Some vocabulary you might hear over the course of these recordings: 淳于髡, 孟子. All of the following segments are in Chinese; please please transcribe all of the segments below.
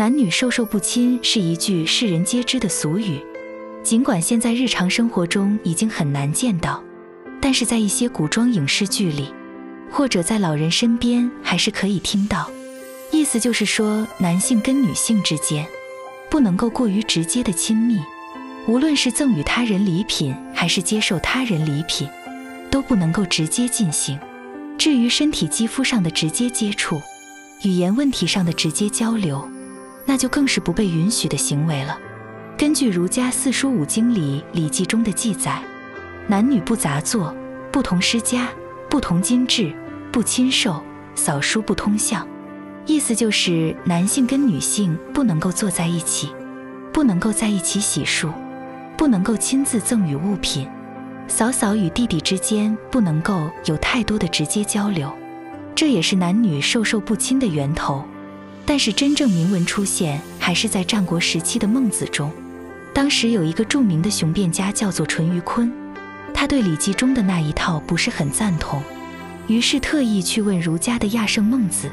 男女授受不亲是一句世人皆知的俗语，尽管现在日常生活中已经很难见到，但是在一些古装影视剧里，或者在老人身边还是可以听到。意思就是说，男性跟女性之间不能够过于直接的亲密，无论是赠与他人礼品还是接受他人礼品，都不能够直接进行。至于身体肌肤上的直接接触，语言问题上的直接交流，那就更是不被允许的行为了。根据儒家四书五经里《礼记》中的记载，男女不杂作，不同施家，不同金制，不亲授，扫书不通向。意思就是男性跟女性不能够坐在一起，不能够在一起洗漱，不能够亲自赠与物品，嫂嫂与弟弟之间不能够有太多的直接交流，这也是男女授受不亲的源头。但是真正明文出现还是在战国时期的孟子中，当时有一个著名的雄辩家叫做淳于髡，他对《礼记》中的那一套不是很赞同，于是特意去问儒家的亚圣孟子，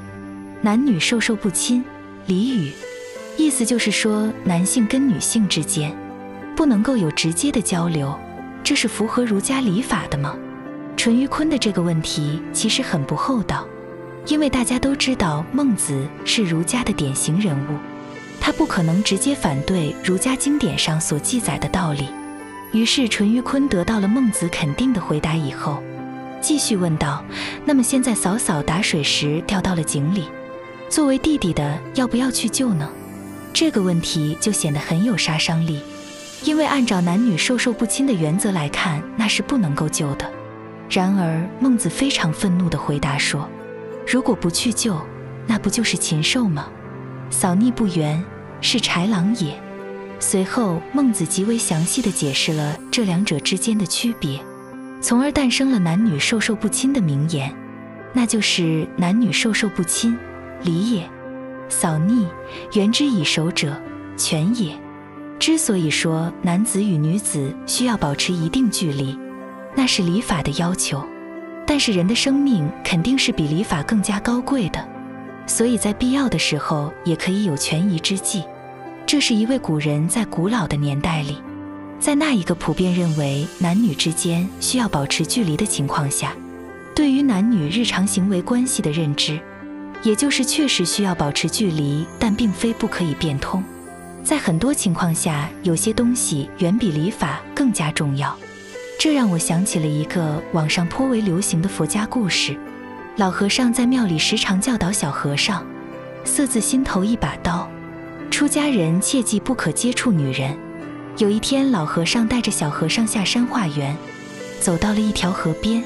男女授受不亲，礼语，意思就是说男性跟女性之间不能够有直接的交流，这是符合儒家礼法的吗？淳于髡的这个问题其实很不厚道，因为大家都知道孟子是儒家的典型人物，他不可能直接反对儒家经典上所记载的道理。于是淳于髡得到了孟子肯定的回答以后，继续问道，那么现在嫂嫂打水时掉到了井里，作为弟弟的要不要去救呢？这个问题就显得很有杀伤力，因为按照男女授受不亲的原则来看，那是不能够救的。然而孟子非常愤怒地回答说，如果不去救，那不就是禽兽吗？扫逆不圆，是豺狼也。随后孟子极为详细地解释了这两者之间的区别，从而诞生了男女授受不亲的名言，那就是男女授受不亲，礼也；扫逆，原之以守者，权也。之所以说男子与女子需要保持一定距离，那是礼法的要求，但是人的生命肯定是比礼法更加高贵的，所以在必要的时候也可以有权宜之计。这是一位古人在古老的年代里，在那一个普遍认为男女之间需要保持距离的情况下，对于男女日常行为关系的认知，也就是确实需要保持距离，但并非不可以变通。在很多情况下，有些东西远比礼法更加重要。这让我想起了一个网上颇为流行的佛家故事，老和尚在庙里时常教导小和尚，色字心头一把刀，出家人切记不可接触女人。有一天，老和尚带着小和尚下山化缘，走到了一条河边。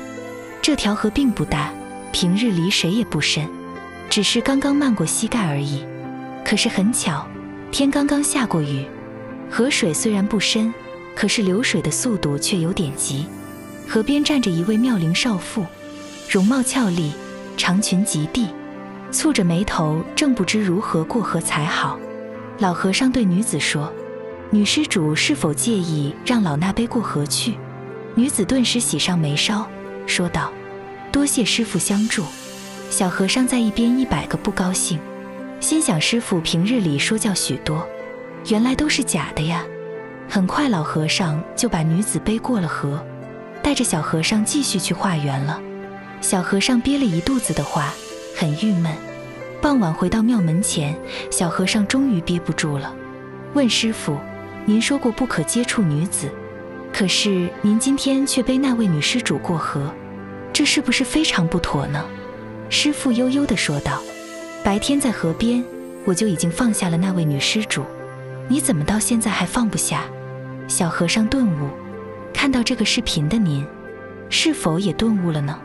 这条河并不大，平日离谁也不深，只是刚刚漫过膝盖而已。可是很巧，天刚刚下过雨，河水虽然不深，可是流水的速度却有点急。河边站着一位妙龄少妇，容貌俏丽，长裙及地，蹙着眉头，正不知如何过河才好。老和尚对女子说，女施主是否介意让老那卑过河去？女子顿时喜上眉梢，说道，多谢师父相助。小和尚在一边100个不高兴，心想师父平日里说教许多，原来都是假的呀。很快老和尚就把女子背过了河，带着小和尚继续去化缘了。小和尚憋了一肚子的话，很郁闷。傍晚回到庙门前，小和尚终于憋不住了，问师父，您说过不可接触女子，可是您今天却背那位女施主过河，这是不是非常不妥呢？师父悠悠地说道，白天在河边我就已经放下了那位女施主，你怎么到现在还放不下？小和尚顿悟，看到这个视频的您是否也顿悟了呢？